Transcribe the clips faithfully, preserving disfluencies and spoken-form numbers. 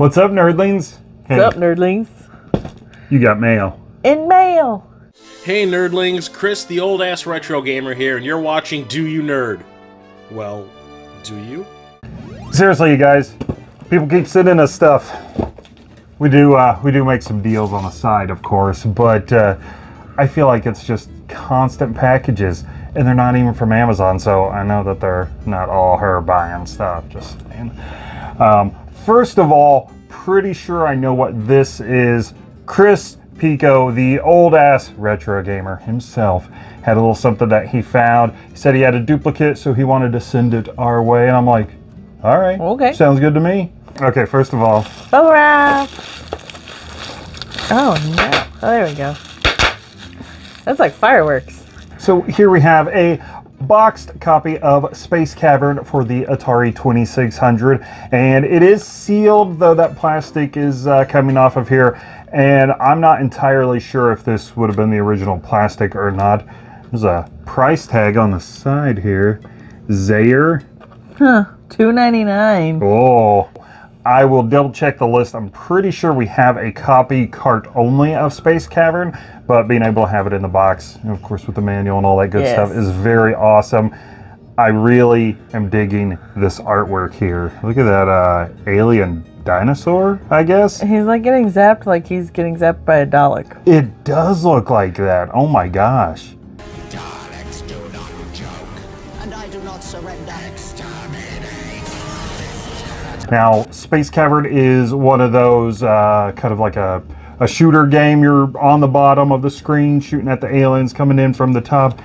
What's up, nerdlings? Hey. What's up, nerdlings? You got mail. In mail. Hey, nerdlings. Chris, the old-ass retro gamer here, and you're watching Do You Nerd? Well, do you? Seriously, you guys. People keep sending us stuff. We do, uh, we do make some deals on the side, of course, but uh, I feel like it's just constant packages, and they're not even from Amazon, so I know that they're not all her buying stuff. Just saying. Um, first of all, pretty sure I know what this is. Chris Pico, the old-ass retro gamer himself, had a little something that he found. He said he had a duplicate, so he wanted to send it our way, and I'm like, all right, okay, sounds good to me. Okay, first of all. Bubble wrap! Oh, no. Oh, there we go. That's like fireworks. So here we have a boxed copy of Space Cavern for the Atari twenty-six hundred, and it is sealed, though that plastic is uh, coming off of here, and I'm not entirely sure if this would have been the original plastic or not. There's a price tag on the side here. Zayer. Huh, two ninety-nine. Oh. I will double check the list. I'm pretty sure we have a copy cart only of Space Cavern, but being able to have it in the box, of course with the manual and all that good yes. stuff, is very awesome. I really am digging this artwork here. Look at that uh, alien dinosaur, I guess. He's like getting zapped like he's getting zapped by a Dalek. It does look like that. Oh my gosh. Daleks do not joke, and I do not surrender. Now, Space Cavern is one of those, uh, kind of like a, a shooter game. You're on the bottom of the screen shooting at the aliens coming in from the top.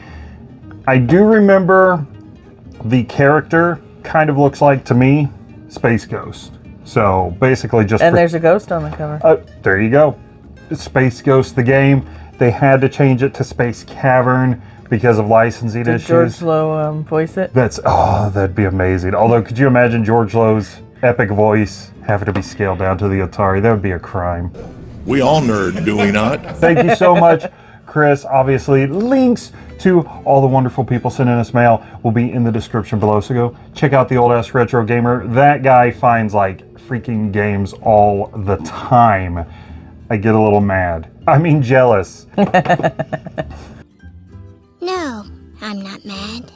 I do remember the character kind of looks like, to me, Space Ghost. So, basically just... And there's a ghost on the cover. Uh, there you go. Space Ghost, the game. They had to change it to Space Cavern because of licensing Did issues. George Lowe um, voice it? That's, oh, that'd be amazing. Although, could you imagine George Lowe's epic voice having to be scaled down to the Atari? That would be a crime. We all nerd, do we not? Thank you so much, Chris. Obviously, links to all the wonderful people sending us mail will be in the description below, so go check out the old-ass retro gamer. That guy finds, like, freaking games all the time. I get a little mad. I mean, jealous. No, I'm not mad.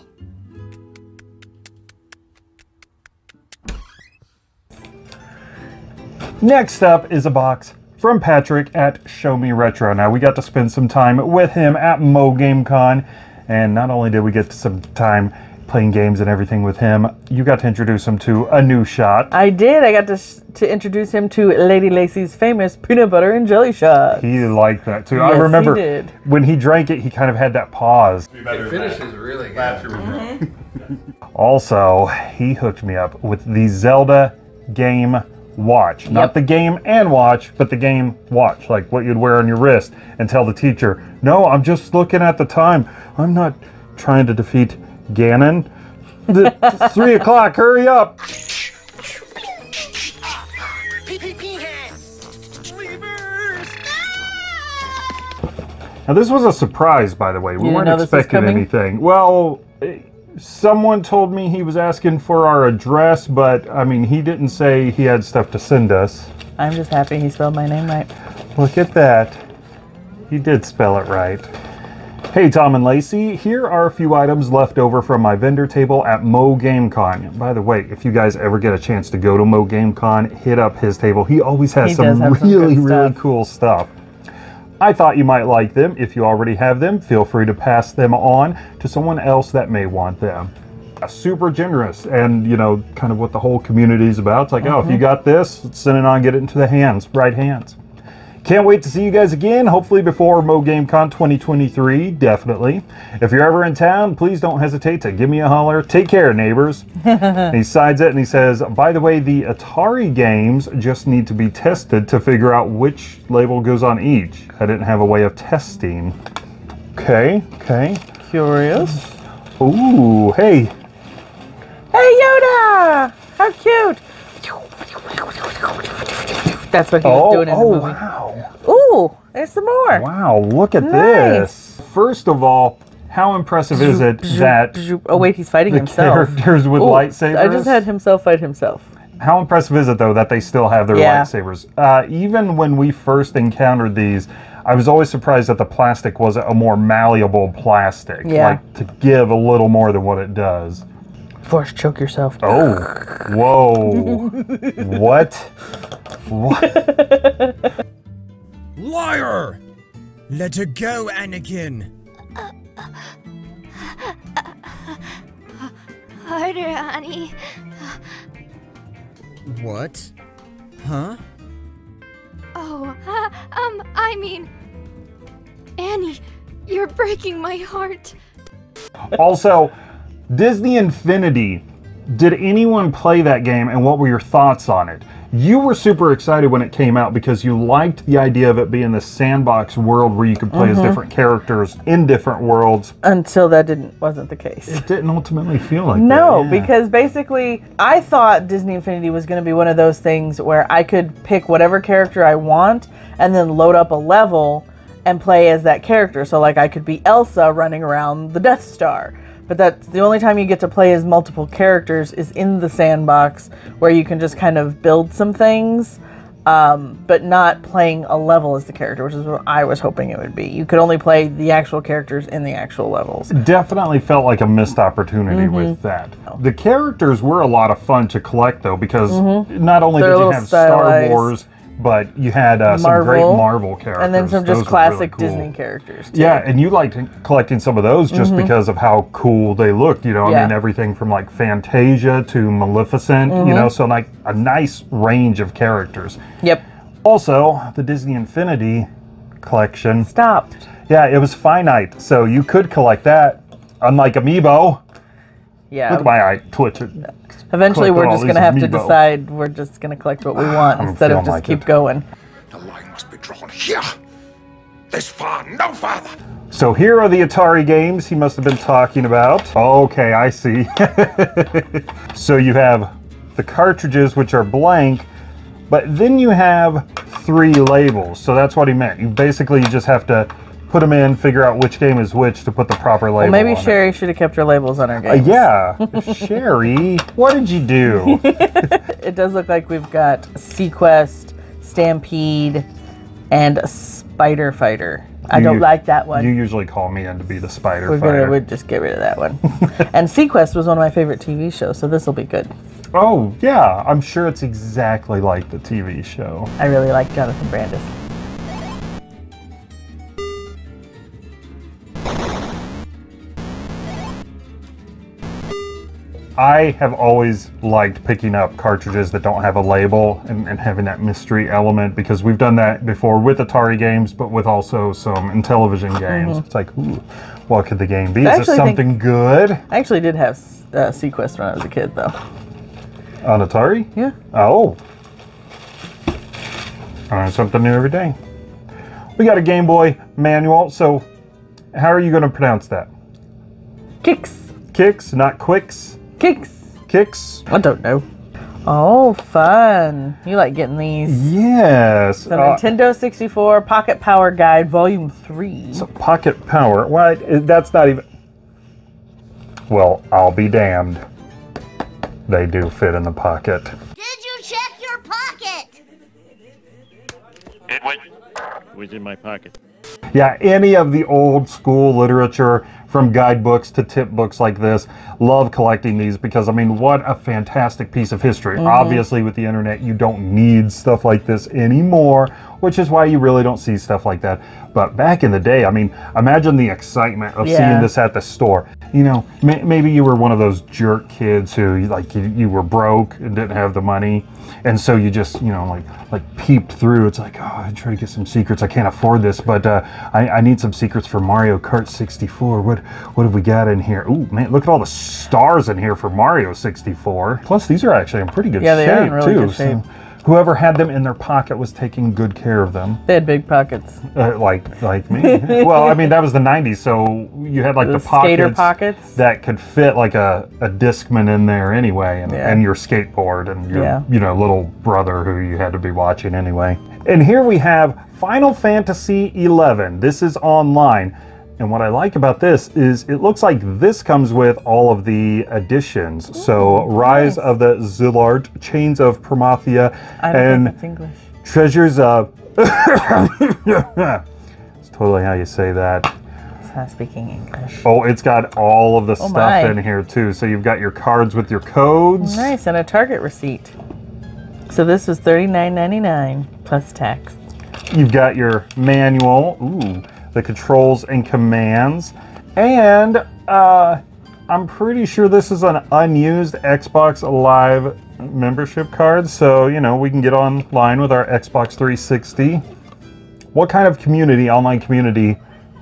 Next up is a box from Patrick at Show Me Retro. Now, we got to spend some time with him at Mo Game Con, and not only did we get some time playing games and everything with him, you got to introduce him to a new shot. I did. I got to to introduce him to Lady Lacey's famous peanut butter and jelly shot. He liked that, too. Yes, I remember he did. When he drank it, he kind of had that pause. It finishes really good. Also, he hooked me up with the Zelda game watch. Yep. Not the game and watch, but the game watch, like what you'd wear on your wrist, and tell the teacher, no, I'm just looking at the time. I'm not trying to defeat Ganon. It's three o'clock, hurry up. Now, this was a surprise, by the way. We you weren't expecting anything. Well, someone told me he was asking for our address, but, I mean, he didn't say he had stuff to send us. I'm just happy he spelled my name right. Look at that. He did spell it right. Hey, Tom and Lacey, here are a few items left over from my vendor table at Mo Game Con. By the way, if you guys ever get a chance to go to Mo Game Con, hit up his table. He always has he some really, some really cool stuff. I thought you might like them. If you already have them, feel free to pass them on to someone else that may want them. Super generous, and you know, kind of what the whole community is about. It's like, mm-hmm. oh, if you got this, let's send it on, get it into the hands, right hands. Can't wait to see you guys again, hopefully before Mo Game Con twenty twenty-three, definitely. If you're ever in town, please don't hesitate to give me a holler. Take care, neighbors. And he signs it and he says, by the way, the Atari games just need to be tested to figure out which label goes on each. I didn't have a way of testing. Okay, okay. Curious. Ooh, hey. Hey, Yoda! How cute! That's what he was oh, doing in oh, the movie. Wow. Ooh, there's some more. Wow, look at nice. This. First of all, how impressive zoop, is it zoop, that... Zoop. Oh, wait, he's fighting the himself. Characters with Ooh, lightsabers? I just had himself fight himself. How impressive is it, though, that they still have their yeah. lightsabers? Uh, even when we first encountered these, I was always surprised that the plastic was a more malleable plastic, yeah. like to give a little more than what it does. Force choke yourself. Oh, whoa. What? What? Liar! Let her go, Anakin. Uh, uh, uh, uh, harder, honey. What? Huh? Oh, uh, um, I mean... Annie, you're breaking my heart. Also, Disney Infinity. Did anyone play that game, and what were your thoughts on it? You were super excited when it came out because you liked the idea of it being this sandbox world where you could play mm-hmm. as different characters in different worlds. Until that didn't wasn't the case. It didn't ultimately feel like no, that. No, yeah. because basically I thought Disney Infinity was going to be one of those things where I could pick whatever character I want and then load up a level and play as that character. So like I could be Elsa running around the Death Star. But that's the only time you get to play as multiple characters is in the sandbox where you can just kind of build some things, um, but not playing a level as the character, which is what I was hoping it would be. You could only play the actual characters in the actual levels. Definitely felt like a missed opportunity mm-hmm. with that. The characters were a lot of fun to collect, though, because mm-hmm. not only They're did you have stylized. Star Wars... But you had uh, some great Marvel characters. And then some just those classic really cool. Disney characters, too. Yeah, and you liked collecting some of those just mm-hmm. because of how cool they looked. You know, yeah. I mean, everything from, like, Fantasia to Maleficent, mm-hmm. you know, so, like, a nice range of characters. Yep. Also, the Disney Infinity collection. Stopped. Yeah, it was finite, so you could collect that, unlike Amiibo. Yeah. Look at my eye twitch. Eventually, we're just going to have Amiibo. to decide we're just going to collect what we want instead of just like keep it. going. The line must be drawn here. This far, no farther. So here are the Atari games he must have been talking about. Okay, I see. So you have the cartridges, which are blank, but then you have three labels. So that's what he meant. You basically just have to... put them in, figure out which game is which to put the proper label on. Well, maybe Sherry should have kept her labels on her games. Uh, yeah. Sherry, what did you do? It does look like we've got Sequest, Stampede, and Spider Fighter. You, I don't like that one. You usually call me in to be the Spider We're Fighter. We'd just get rid of that one. And Sequest was one of my favorite T V shows, so this will be good. Oh, yeah. I'm sure it's exactly like the T V show. I really like Jonathan Brandis. I have always liked picking up cartridges that don't have a label and, and having that mystery element because we've done that before with Atari games, but with also some Intellivision games. Mm-hmm. It's like, ooh, what could the game be? I Is it something think, good? I actually did have uh, Sequest when I was a kid, though. On Atari? Yeah. Oh. I learn something new every day. We got a Game Boy manual, so how are you going to pronounce that? Kicks. Kicks, not quicks. Kicks. Kicks. I don't know. Oh, fun. You like getting these. Yes. The uh, Nintendo sixty-four Pocket Power Guide Volume three. So Pocket Power. Why? That's not even... Well, I'll be damned. They do fit in the pocket. Did you check your pocket? It went... It was in my pocket. Yeah, any of the old school literature... from guidebooks to tip books like this. Love collecting these because, I mean, what a fantastic piece of history. Mm-hmm. Obviously, with the internet, you don't need stuff like this anymore, which is why you really don't see stuff like that. But back in the day, I mean, imagine the excitement of yeah. seeing this at the store. You know, may maybe you were one of those jerk kids who, like, you, you were broke and didn't have the money. And so you just, you know, like, like peeped through. It's like, oh, I try to get some secrets. I can't afford this, but uh, I, I need some secrets for Mario Kart sixty-four. What, what have we got in here? Ooh, man, look at all the stars in here for Mario sixty-four. Plus, these are actually in pretty good yeah, shape, too. Yeah, they are in really too, good shape. So whoever had them in their pocket was taking good care of them. They had big pockets. Uh, like like me. Well, I mean, that was the nineties, so you had like the, the pockets, pockets that could fit like a, a Discman in there anyway, and, yeah. and your skateboard and your yeah. you know little brother who you had to be watching anyway. And here we have Final Fantasy eleven. This is online. And what I like about this is it looks like this comes with all of the additions. Ooh, so Rise nice. of the Zulard, Chains of Promathia, I don't and think it's English. Treasures of... It's totally how you say that. It's not speaking English. Oh, it's got all of the oh stuff my. in here too. So you've got your cards with your codes. Nice, and a Target receipt. So this was thirty-nine ninety-nine plus tax. You've got your manual. Ooh. The controls and commands, and uh, I'm pretty sure this is an unused Xbox Live membership card, so you know we can get online with our Xbox three sixty. What kind of community, online community,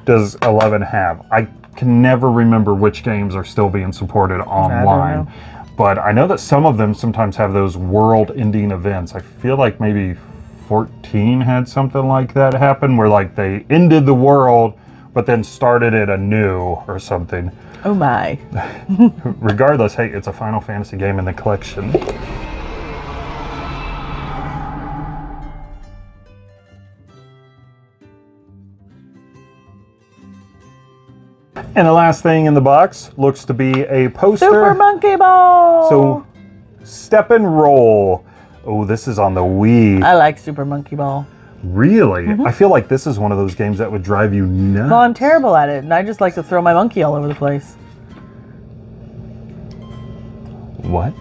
does eleven have? I can never remember which games are still being supported online, I but I know that some of them sometimes have those world-ending events. I feel like maybe fourteen had something like that happen, where like they ended the world but then started it anew or something. Oh my. Regardless, hey, it's a Final Fantasy game in the collection. And the last thing in the box looks to be a poster. Super Monkey Ball! So, Step and Roll. Oh, this is on the Wii. I like Super Monkey Ball. Really? Mm-hmm. I feel like this is one of those games that would drive you nuts. Well, I'm terrible at it, and I just like to throw my monkey all over the place. What?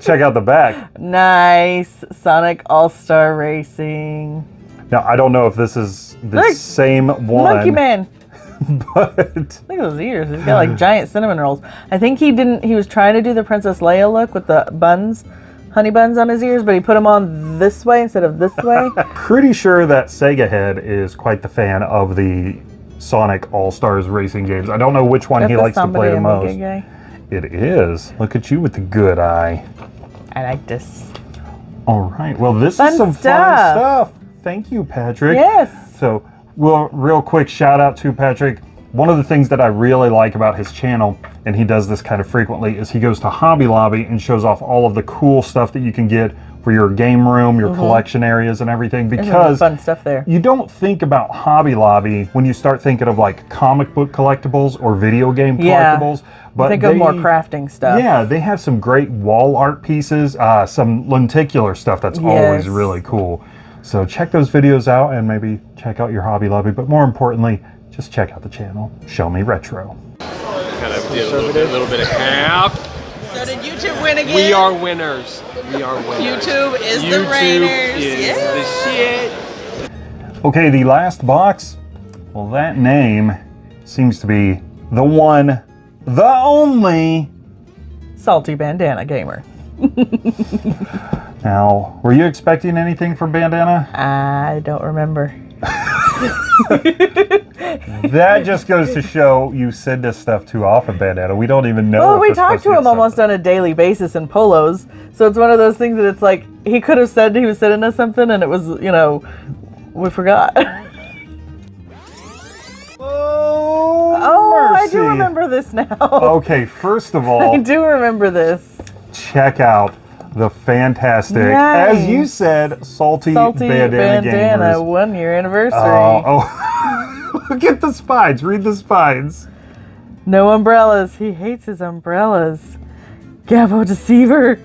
Check out the back. Nice. Sonic All-Star Racing. Now, I don't know if this is the Look, same one. Monkey Man. But look at those ears. He's got like giant cinnamon rolls. I think he didn't, he was trying to do the Princess Leia look with the buns. Honey buns on his ears, but he put them on this way instead of this way. Pretty sure that Sega Head is quite the fan of the Sonic All-Stars Racing games. I don't know which one he likes to play the most. Guy. It is. Look at you with the good eye. I like this. All right. Well, this fun is some stuff. fun stuff. Thank you, Patrick. Yes. So, well, real quick shout out to Patrick. One of the things that I really like about his channel, and he does this kind of frequently, is he goes to Hobby Lobby and shows off all of the cool stuff that you can get for your game room, your mm-hmm. collection areas and everything, because fun stuff there. You don't think about Hobby Lobby when you start thinking of like comic book collectibles or video game yeah. collectibles. But think they, of more crafting stuff. Yeah, they have some great wall art pieces, uh, some lenticular stuff that's yes. always really cool. So check those videos out and maybe check out your Hobby Lobby, but more importantly, just check out the channel, Show Me Retro. Kind of did a little bit, little bit of half. So did YouTube win again? We are winners. We are winners. YouTube is YouTube the rainers. Is yeah. the shit. Okay, the last box. Well, that name seems to be the one, the only Salty Bandana Gamer. Now, were you expecting anything from Bandana? I don't remember. That just goes to show you send us stuff too often, Bandana. We don't even know. Well, we talk to him something. almost on a daily basis in polos, so it's one of those things that it's like he could have said he was sending us something, and it was, you know, we forgot. Oh, oh mercy. I do remember this now. Okay, first of all, I do remember this. Check out the fantastic, nice. as you said, salty, salty bandana, bandana gamers. One year anniversary. Uh, oh, look at the spines. Read the spines. No umbrellas. He hates his umbrellas. Gabbo deceiver.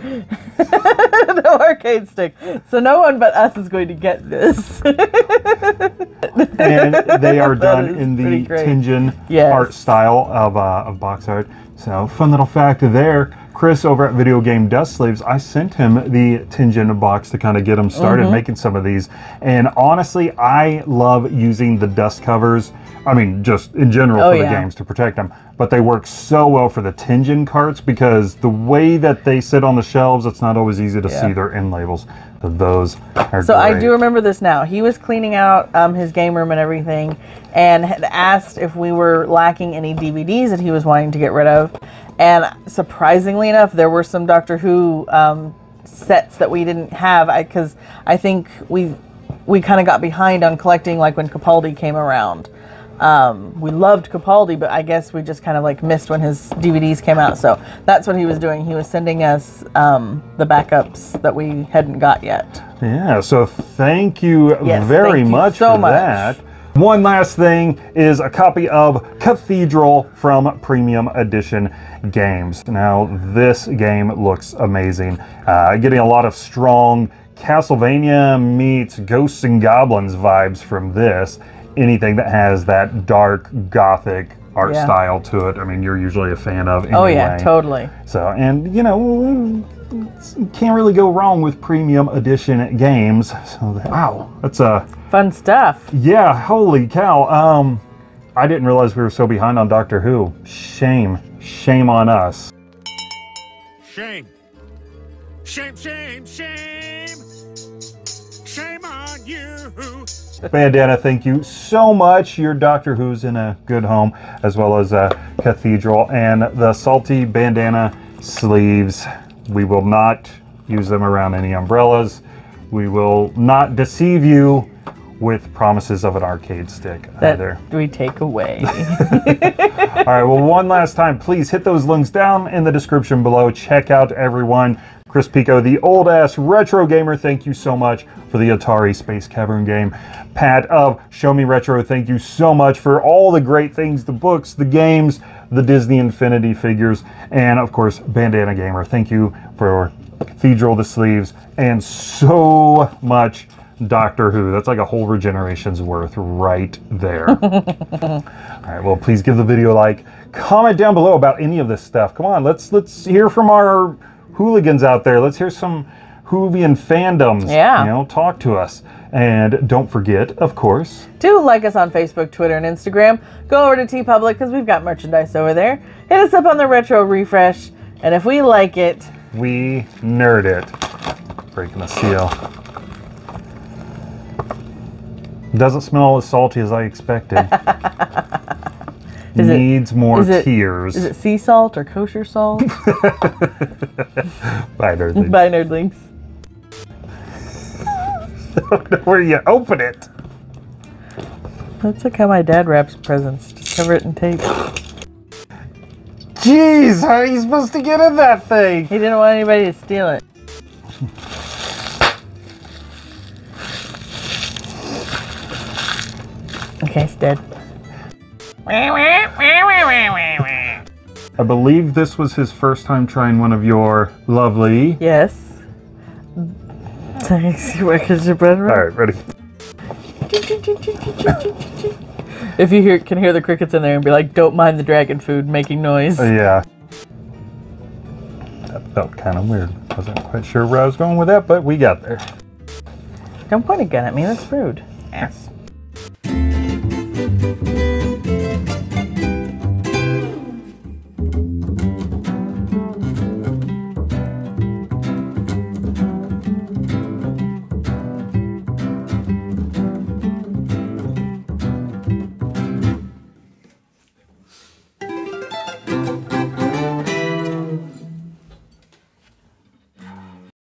No arcade stick. So no one but us is going to get this. And they are done in the Tengen yes. art style of uh, of box art. So fun little fact there. Chris over at Video Game Dust Sleeves, I sent him the Tengen box to kind of get him started mm-hmm. making some of these. And honestly, I love using the dust covers. I mean, just in general oh, for yeah. the games to protect them. But they work so well for the Tengen carts because the way that they sit on the shelves, it's not always easy to yeah. see their end labels. Those are So great. I do remember this now. He was cleaning out um, his game room and everything and had asked if we were lacking any D V Ds that he was wanting to get rid of. And surprisingly enough, there were some Doctor Who um, sets that we didn't have because I, I think we we kind of got behind on collecting like when Capaldi came around. Um, we loved Capaldi, but I guess we just kind of like missed when his D V Ds came out. So that's what he was doing. He was sending us um, the backups that we hadn't got yet. Yeah, so thank you yes, very thank much you so for much. that. One last thing is a copy of Cathedral from Premium Edition Games. Now, this game looks amazing. Uh, getting a lot of strong Castlevania meets Ghosts and Goblins vibes from this. Anything that has that dark, gothic art yeah. style to it, I mean, you're usually a fan of anyway. Oh yeah, totally. So, and you know, can't really go wrong with Premium Edition Games. So that, wow, that's a... fun stuff. Yeah, holy cow. Um, I didn't realize we were so behind on Doctor Who. Shame. Shame on us. Shame. Shame, shame, shame. Shame on you. Bandana, thank you so much. Your Doctor Who's in a good home, as well as uh, Cathedral and the Salty Bandana sleeves. We will not use them around any umbrellas. We will not deceive you with promises of an arcade stick that either. That we take away. All right, well, one last time, please hit those links down in the description below. Check out everyone. Chris Pico, the old-ass retro gamer, thank you so much for the Atari Space Cavern game. Pat of Show Me Retro, thank you so much for all the great things, the books, the games, the Disney Infinity figures, and of course, Bandana Gamer, thank you for Cathedral, the sleeves, and so much Doctor Who. That's like a whole regeneration's worth right there. All right, well, please give the video a like. Comment down below about any of this stuff. Come on, let's let's hear from our hooligans out there. Let's hear some Whovian fandoms. Yeah. You know, talk to us. And don't forget, of course, to like us on Facebook, Twitter, and Instagram. Go over to TeePublic because we've got merchandise over there. Hit us up on the Retro Refresh. And if we like it, we nerd it. Breaking the seal. Doesn't smell as salty as I expected. Is needs it, more is it, tears. Is it sea salt or kosher salt? Bye, nerdlings. Bye, nerdlings. I don't know where you open it. That's like how my dad wraps presents. Just cover it in tape. Jeez, how are you supposed to get in that thing? He didn't want anybody to steal it. Okay, it's dead. I believe this was his first time trying one of your lovely... Yes. Thanks. Where is your bread? Alright, ready. If you hear, can hear the crickets in there and be like, don't mind the dragon food making noise. Uh, yeah. That felt kind of weird. I wasn't quite sure where I was going with that, but we got there. Don't point a gun at me. That's rude. Ass.